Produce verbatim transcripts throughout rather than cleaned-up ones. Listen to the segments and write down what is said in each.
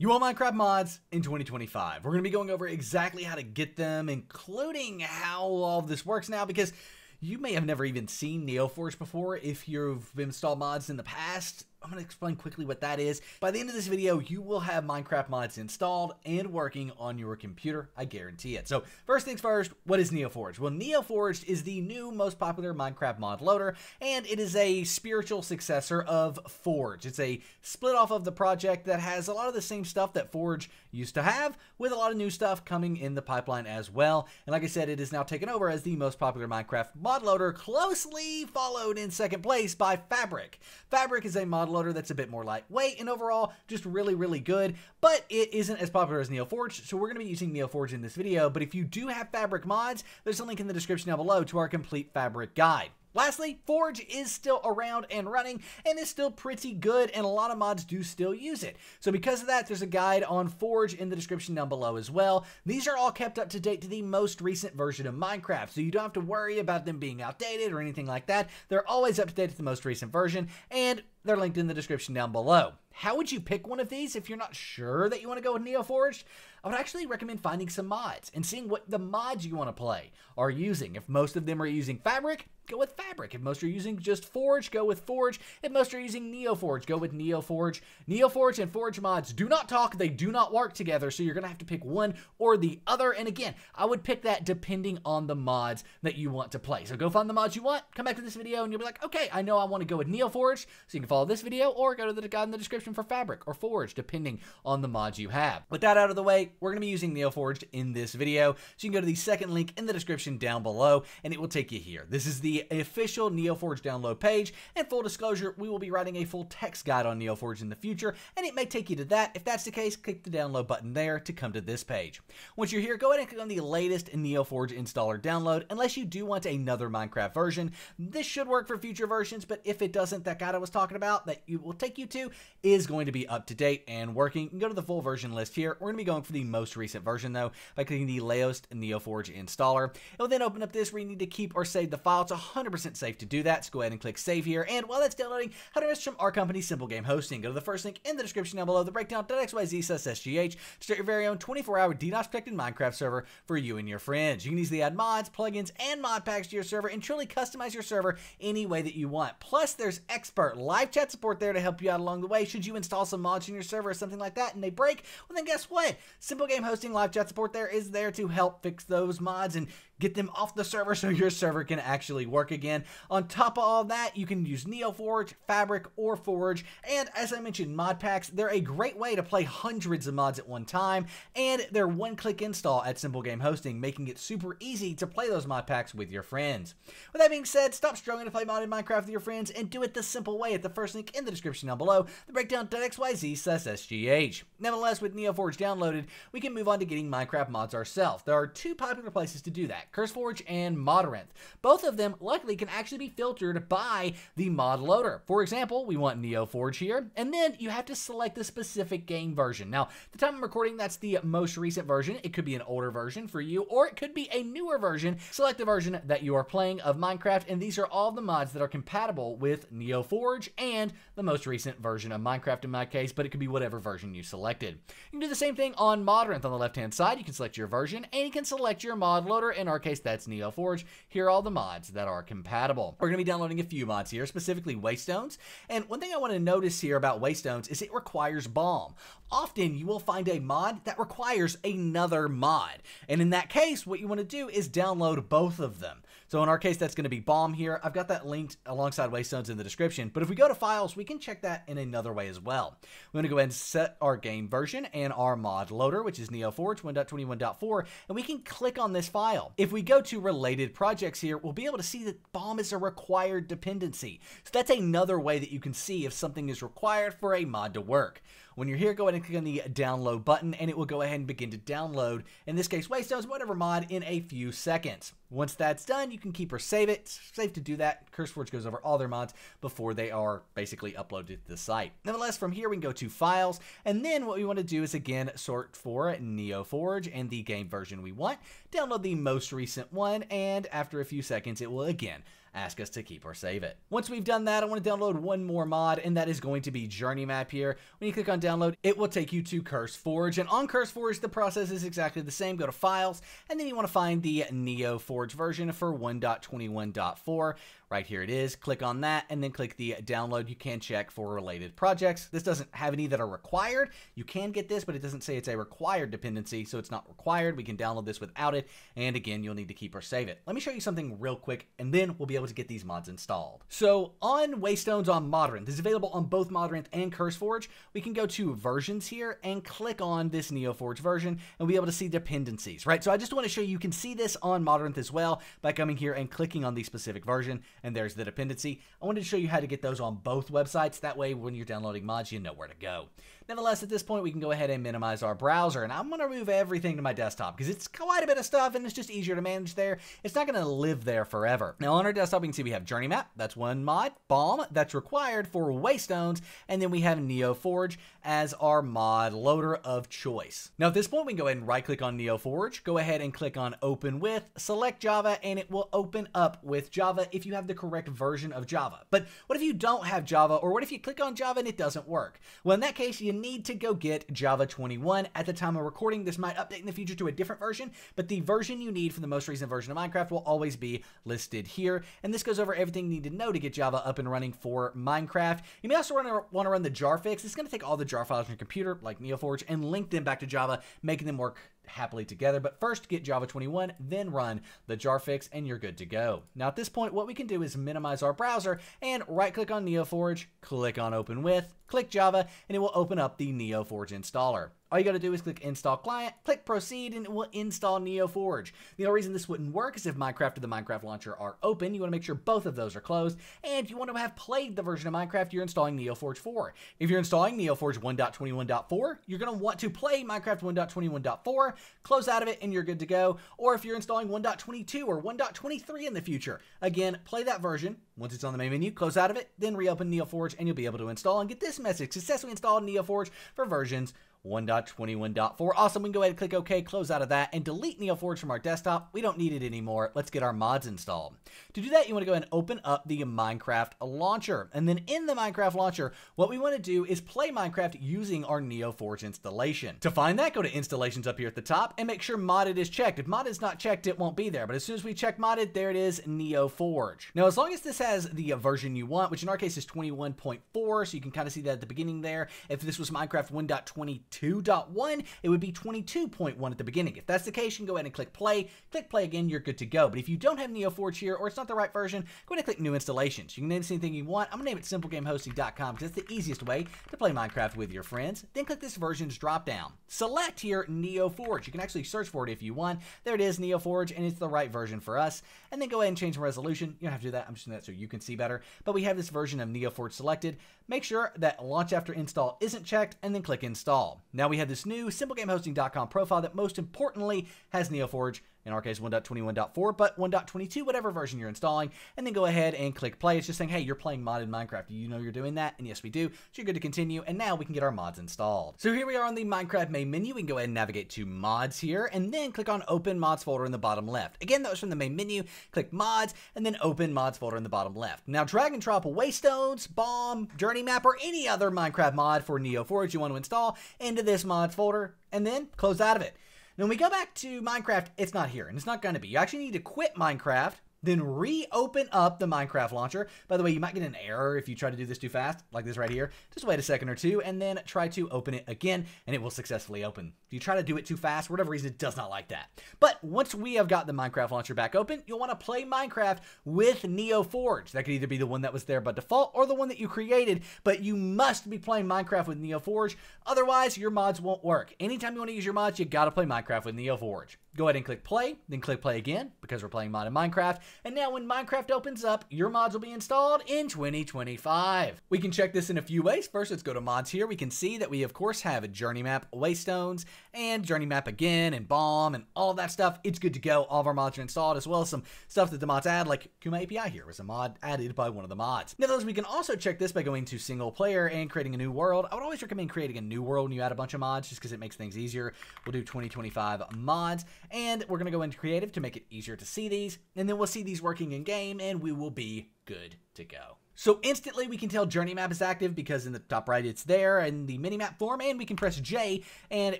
You want Minecraft mods in twenty twenty-five. We're going to be going over exactly how to get them, including how all of this works now, because you may have never even seen NeoForge before if you've installed mods in the past. I'm going to explain quickly what that is. By the end of this video, you will have Minecraft mods installed and working on your computer. I guarantee it. So first things first, what is NeoForge? Well, NeoForge is the new most popular Minecraft mod loader, and it is a spiritual successor of Forge. It's a split off of the project that has a lot of the same stuff that Forge used to have, with a lot of new stuff coming in the pipeline as well. And like I said, it is now taken over as the most popular Minecraft mod loader, closely followed in second place by Fabric. Fabric is a mod loader that's a bit more lightweight and overall just really really good, but it isn't as popular as NeoForge, so we're going to be using NeoForge in this video. But if you do have Fabric mods, there's a link in the description down below to our complete Fabric guide. Lastly, Forge is still around and running and is still pretty good, and a lot of mods do still use it. So because of that, there's a guide on Forge in the description down below as well. These are all kept up to date to the most recent version of Minecraft, so you don't have to worry about them being outdated or anything like that. They're always up to date to the most recent version, and they're linked in the description down below. How would you pick one of these if you're not sure that you want to go with NeoForge? I would actually recommend finding some mods and seeing what the mods you want to play are using. If most of them are using Fabric, go with Fabric. If most are using just Forge, go with Forge. If most are using NeoForge, go with NeoForge. NeoForge and Forge mods do not talk. They do not work together, so you're going to have to pick one or the other. And again, I would pick that depending on the mods that you want to play. So go find the mods you want, come back to this video, and you'll be like, okay, I know I want to go with NeoForge. So you can follow this video or go to the guide in the description for Fabric or Forge, depending on the mods you have. With that out of the way, we're going to be using NeoForge in this video. So you can go to the second link in the description down below, and it will take you here. This is the official NeoForge download page, and full disclosure, we will be writing a full text guide on NeoForge in the future, and it may take you to that. If that's the case, click the download button there to come to this page. Once you're here, go ahead and click on the latest NeoForge installer download, unless you do want another Minecraft version. This should work for future versions, but if it doesn't, that guide I was talking about that it will take you to is going to be up to date and working. You can go to the full version list here. We're going to be going for the most recent version though, by clicking the latest NeoForge installer. It will then open up this where you need to keep or save the file. It's one hundred percent safe to do that, so go ahead and click save here. And while that's downloading, how to us from our company, Simple Game Hosting. Go to the first link in the description down below, the breakdown dot x y z slash s g h, to start your very own twenty-four hour DDoS protected Minecraft server for you and your friends. You can easily add mods, plugins, and mod packs to your server and truly customize your server any way that you want. Plus, there's expert live chat support there to help you out along the way. Should you install some mods in your server or something like that and they break, well then guess what? Simple Game Hosting live chat support there is there to help fix those mods and get them off the server so your server can actually work again. On top of all that, you can use NeoForge, Fabric, or Forge. And as I mentioned, mod packs, they're a great way to play hundreds of mods at one time. And they're one-click install at Simple Game Hosting, making it super easy to play those mod packs with your friends. With that being said, stop struggling to play modded Minecraft with your friends and do it the simple way at the first link in the description down below, the breakdown dot x y z slash s g h. Nevertheless, with NeoForge downloaded, we can move on to getting Minecraft mods ourselves. There are two popular places to do that: CurseForge and Modrinth. Both of them luckily can actually be filtered by the mod loader. For example, we want NeoForge here, and then you have to select the specific game version. Now, at the time I'm recording, that's the most recent version. It could be an older version for you, or it could be a newer version. Select the version that you are playing of Minecraft, and these are all the mods that are compatible with NeoForge and the most recent version of Minecraft in my case, but it could be whatever version you selected. You can do the same thing on Modrinth on the left-hand side. You can select your version, and you can select your mod loader. In our case, that's NeoForge. Here are all the mods that are compatible. We're going to be downloading a few mods here, specifically Waystones. And one thing I want to notice here about Waystones is it requires Balm. Often you will find a mod that requires another mod, and in that case, what you want to do is download both of them. So in our case, that's going to be Balm here. I've got that linked alongside Waystones in the description, but if we go to files, we can check that in another way as well. We're going to go ahead and set our game version and our mod loader, which is NeoForge one point twenty-one point four, and we can click on this file. If If we go to related projects here, we'll be able to see that Balm is a required dependency. So that's another way that you can see if something is required for a mod to work. When you're here, go ahead and click on the download button, and it will go ahead and begin to download, in this case, Waystones, whatever mod, in a few seconds. Once that's done, you can keep or save it. It's safe to do that. CurseForge goes over all their mods before they are basically uploaded to the site. Nonetheless, from here, we can go to files, and then what we want to do is, again, sort for NeoForge and the game version we want, download the most recent one, and after a few seconds, it will, again, ask us to keep or save it. Once we've done that, I want to download one more mod, and that is going to be Journey Map here. When you click on download, it will take you to CurseForge, and on CurseForge, the process is exactly the same. Go to files, and then you want to find the NeoForge version for one point twenty-one point four. Right here it is. Click on that, and then click the download. You can check for related projects. This doesn't have any that are required. You can get this, but it doesn't say it's a required dependency, so it's not required. We can download this without it, and again, you'll need to keep or save it. Let me show you something real quick, and then we'll be able to get these mods installed. So on Waystones on Modrinth, this is available on both Modrinth and CurseForge. We can go to versions here and click on this NeoForge version, and we'll be able to see dependencies, right? So I just want to show you, you can see this on Modrinth as well by coming here and clicking on the specific version, and there's the dependency. I wanted to show you how to get those on both websites. That way, when you're downloading mods, you know where to go. Nonetheless, at this point, we can go ahead and minimize our browser, and I'm going to move everything to my desktop because it's quite a bit of stuff, and it's just easier to manage there. It's not going to live there forever. Now, on our desktop, we can see we have Journey Map. That's one mod. Balm, that's required for Waystones, and then we have NeoForge as our mod loader of choice. Now, at this point, we can go ahead and right-click on NeoForge, go ahead and click on Open With, select Java, and it will open up with Java if you have the correct version of Java. But what if you don't have Java, or what if you click on Java and it doesn't work? Well, in that case, you need to go get Java twenty-one. At the time of recording, this might update in the future to a different version, but the version you need for the most recent version of Minecraft will always be listed here. And this goes over everything you need to know to get Java up and running for Minecraft. You may also want to run the Jarfix. It's going to take all the jar files on your computer, like NeoForge, and link them back to Java, making them work happily together. But first, get Java twenty-one, then run the Jarfix, and you're good to go. Now, at this point, what we can do is minimize our browser and right-click on NeoForge, click on Open With, click Java, and it will open up the NeoForge installer. All you got to do is click Install Client, click Proceed, and it will install NeoForge. The only reason this wouldn't work is if Minecraft or the Minecraft launcher are open. You want to make sure both of those are closed, and if you want to have played the version of Minecraft you're installing NeoForge for. If you're installing NeoForge one point twenty-one point four, you're going to want to play Minecraft one point twenty-one point four, close out of it, and you're good to go. Or if you're installing one point twenty-two or one point twenty-three in the future, again, play that version. Once it's on the main menu, close out of it, then reopen NeoForge, and you'll be able to install and get this message: successfully installed NeoForge for versions one point twenty-one point four. Awesome. We can go ahead and click OK, close out of that, and delete NeoForge from our desktop. We don't need it anymore. Let's get our mods installed. To do that, you want to go ahead and open up the Minecraft launcher. And then in the Minecraft launcher, what we want to do is play Minecraft using our NeoForge installation. To find that, go to Installations up here at the top and make sure Modded is checked. If Modded is not checked, it won't be there. But as soon as we check Modded, there it is, NeoForge. Now, as long as this has the version you want, which in our case is twenty-one point four, so you can kind of see that at the beginning there. If this was Minecraft one point twenty-two point one, it would be twenty-two point one at the beginning. If that's the case, you can go ahead and click play, click play again, you're good to go. But if you don't have NeoForge here, or it's not the right version, go ahead and click new installations. You can name this anything you want. I'm gonna name it simple game hosting dot com because that's the easiest way to play Minecraft with your friends. Then click this versions dropdown. Select here NeoForge. You can actually search for it if you want. There it is, NeoForge, and it's the right version for us. And then go ahead and change the resolution. You don't have to do that. I'm just doing that so you can see better. But we have this version of NeoForge selected. Make sure that launch after install isn't checked, and then click install. Now we have this new simple game hosting dot com profile that most importantly has NeoForge, in our case one point twenty-one point four, but one point twenty-two, whatever version you're installing, and then go ahead and click play. It's just saying, hey, you're playing modded Minecraft. You know you're doing that, and yes, we do, so you're good to continue, and now we can get our mods installed. So here we are on the Minecraft main menu. We can go ahead and navigate to mods here, and then click on Open Mods folder in the bottom left. Again, that was from the main menu. Click Mods, and then Open Mods folder in the bottom left. Now drag and drop Waystones, Balm, Journey Map, or any other Minecraft mod for NeoForge you want to install into this mods folder, and then close out of it. Now, when we go back to Minecraft, it's not here, and it's not going to be. You actually need to quit Minecraft, then reopen up the Minecraft launcher. By the way, you might get an error if you try to do this too fast, like this right here. Just wait a second or two, and then try to open it again, and it will successfully open. If you try to do it too fast, for whatever reason, it does not like that. But once we have got the Minecraft launcher back open, you'll want to play Minecraft with NeoForge. That could either be the one that was there by default or the one that you created, but you must be playing Minecraft with NeoForge. Otherwise, your mods won't work. Anytime you want to use your mods, you got to play Minecraft with NeoForge. Go ahead and click play, then click play again because we're playing modded Minecraft. And now when Minecraft opens up, your mods will be installed in twenty twenty-five. We can check this in a few ways. First, let's go to mods here. We can see that we, of course, have a Journey Map, Waystones, and Journey Map again, and Balm, and all that stuff. It's good to go. All of our mods are installed, as well as some stuff that the mods add, like Kuma A P I here was a mod added by one of the mods. Nevertheless, we can also check this by going to single player and creating a new world. I would always recommend creating a new world when you add a bunch of mods just because it makes things easier. We'll do twenty twenty-five mods. and we're going to go into creative to make it easier to see these, and then we'll see these working in game and we will be good to go. So instantly we can tell Journey Map is active because in the top right it's there in the minimap form, and we can press J and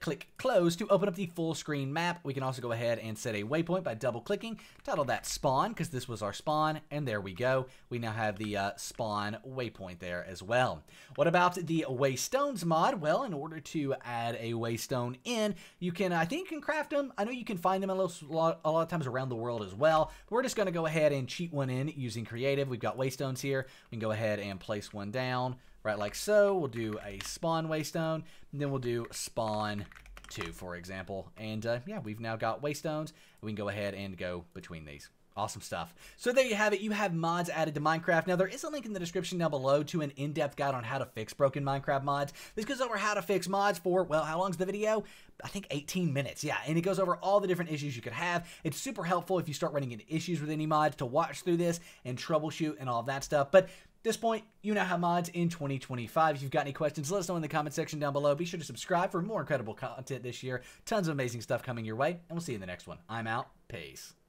click close to open up the full screen map. We can also go ahead and set a waypoint by double clicking, title that spawn because this was our spawn, and there we go. We now have the uh, spawn waypoint there as well. What about the Waystones mod? Well, in order to add a Waystone in, you can, I think you can craft them. I know you can find them a, little, a, lot, a lot of times around the world as well. We're just going to go ahead and cheat one in using creative. We've got Waystones here. We can go ahead and place one down, right like so. We'll do a spawn waystone, and then we'll do spawn two, for example. And uh, yeah, we've now got waystones. We can go ahead and go between these. Awesome stuff. So there you have it. You have mods added to Minecraft. Now there is a link in the description down below to an in-depth guide on how to fix broken Minecraft mods. This goes over how to fix mods for, well, how long's the video? I think eighteen minutes. Yeah, and it goes over all the different issues you could have. It's super helpful if you start running into issues with any mods to watch through this and troubleshoot and all of that stuff. But at this point, you now have mods in twenty twenty-five. If you've got any questions, let us know in the comment section down below. Be sure to subscribe for more incredible content this year. Tons of amazing stuff coming your way, and we'll see you in the next one. I'm out. Peace.